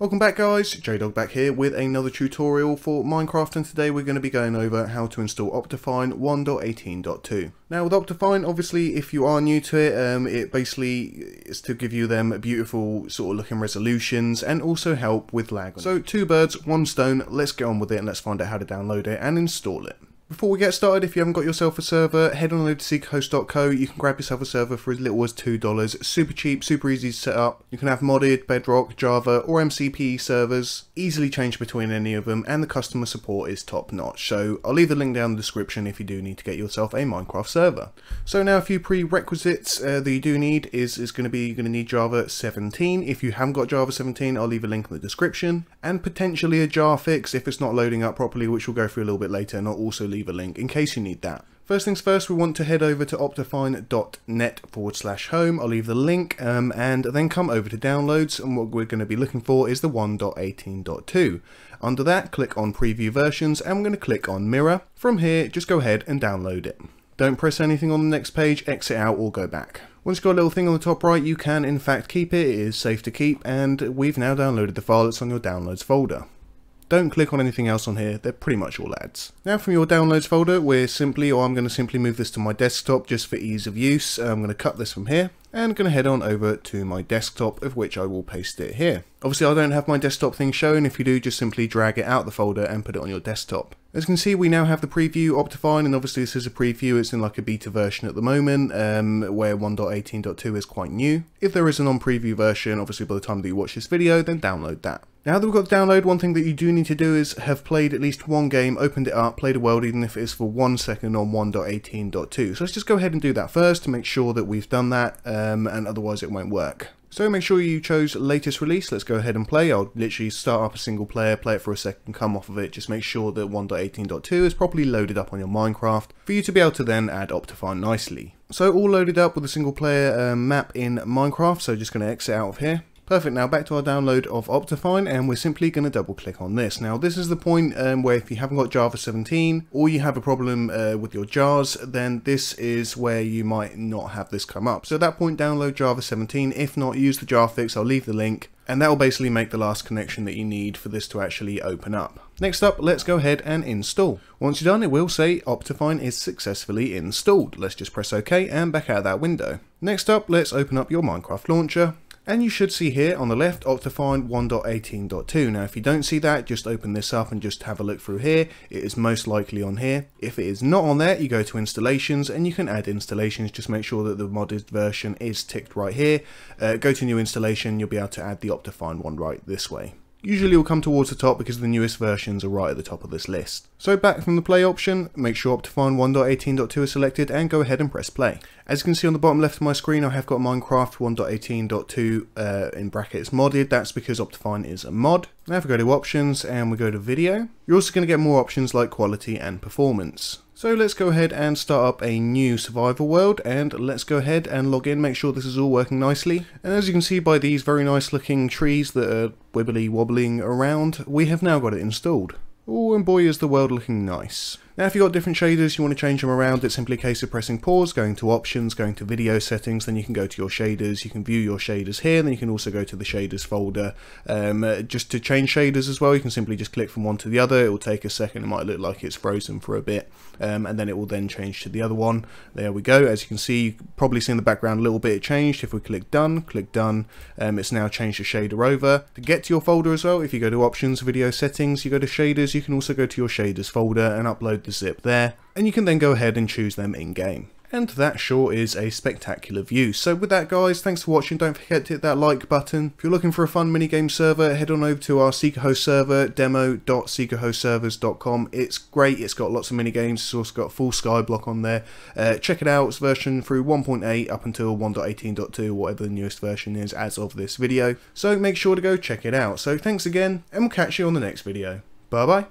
Welcome back guys, JDog back here with another tutorial for Minecraft, and today we're going to be going over how to install OptiFine 1.18.2. Now with OptiFine, obviously if you are new to it, it basically is to give you them beautiful sort of looking resolutions and also help with lag. So two birds, one stone, let's get on with it and let's find out how to download it and install it. Before we get started, if you haven't got yourself a server, head on over to seekhost.co. You can grab yourself a server for as little as $2. Super cheap, super easy to set up. You can have modded, bedrock, Java or MCP servers. Easily change between any of them, and the customer support is top notch. So I'll leave the link down in the description if you do need to get yourself a Minecraft server. So now a few prerequisites that you do need you're going to need Java 17. If you haven't got Java 17, I'll leave a link in the description. And potentially a jar fix if it's not loading up properly, which we'll go through a little bit later, and I'll also leave a link in case you need that. First things first, we want to head over to optifine.net/home. I'll leave the link and then come over to downloads, and what we're going to be looking for is the 1.18.2. Under that, click on preview versions and we're going to click on mirror. From here, just go ahead and download it. Don't press anything on the next page, exit out or go back. Once you've got a little thing on the top right, you can in fact keep it. It is safe to keep, and we've now downloaded the file that's on your downloads folder. Don't click on anything else on here, they're pretty much all ads. Now from your downloads folder, I'm going to simply move this to my desktop just for ease of use. I'm going to cut this from here and going to head on over to my desktop, of which I will paste it here. Obviously I don't have my desktop thing shown. If you do, just simply drag it out the folder and put it on your desktop. As you can see, we now have the preview Optifine, and obviously this is a preview, it's in like a beta version at the moment, where 1.18.2 is quite new. If there is a non-preview version, obviously by the time that you watch this video, then download that. Now that we've got the download, one thing that you do need to do is have played at least one game, opened it up, played a world, even if it is for 1 second on 1.18.2. So let's just go ahead and do that first to make sure that we've done that, and otherwise it won't work. So make sure you chose latest release. Let's go ahead and play. I'll literally start up a single player, play it for a second, come off of it. Just make sure that 1.18.2 is properly loaded up on your Minecraft for you to be able to then add Optifine nicely. So all loaded up with a single player map in Minecraft. So just going to exit out of here. Perfect, now back to our download of Optifine, and we're simply going to double click on this. Now this is the point where if you haven't got Java 17 or you have a problem with your jars, then this is where you might not have this come up. So at that point, download Java 17. If not, use the jar fix, I'll leave the link, and that will basically make the last connection that you need for this to actually open up. Next up, let's go ahead and install. Once you're done, it will say Optifine is successfully installed. Let's just press OK and back out of that window. Next up, let's open up your Minecraft launcher. And you should see here on the left, Optifine 1.18.2. Now, if you don't see that, just open this up and just have a look through here. It is most likely on here. If it is not on there, you go to installations and you can add installations. Just make sure that the modded version is ticked right here. Go to new installation. You'll be able to add the Optifine one right this way. Usually will come towards the top because the newest versions are right at the top of this list. So back from the play option, make sure Optifine 1.18.2 is selected and go ahead and press play. As you can see on the bottom left of my screen, I have got Minecraft 1.18.2 in brackets modded. That's because Optifine is a mod. Now if we go to options and we go to video, you're also going to get more options like quality and performance. So let's go ahead and start up a new survival world, and let's go ahead and log in, make sure this is all working nicely. And as you can see by these very nice looking trees that are wibbly wobbling around, we have now got it installed. Oh, and boy is the world looking nice. Now if you've got different shaders, you want to change them around, it's simply a case of pressing pause, going to options, going to video settings, then you can go to your shaders, you can view your shaders here, and then you can also go to the shaders folder. Just to change shaders as well, you can simply just click from one to the other, it will take a second, it might look like it's frozen for a bit, and then it will then change to the other one. There we go, as you can see, you've probably seen the background a little bit, it changed. If we click done, it's now changed the shader over. To get to your folder as well, if you go to options, video settings, you go to shaders, you can also go to your shaders folder and upload the zip there, and you can then go ahead and choose them in game. And that sure is a spectacular view. So with that guys, thanks for watching, don't forget to hit that like button. If you're looking for a fun minigame server, head on over to our SeekaHost server, demo.seekerhostservers.com. It's great, it's got lots of minigames, it's also got full skyblock on there. Check it out, it's version through 1.8 up until 1.18.2, whatever the newest version is as of this video. So make sure to go check it out. So thanks again, and we'll catch you on the next video. Bye bye.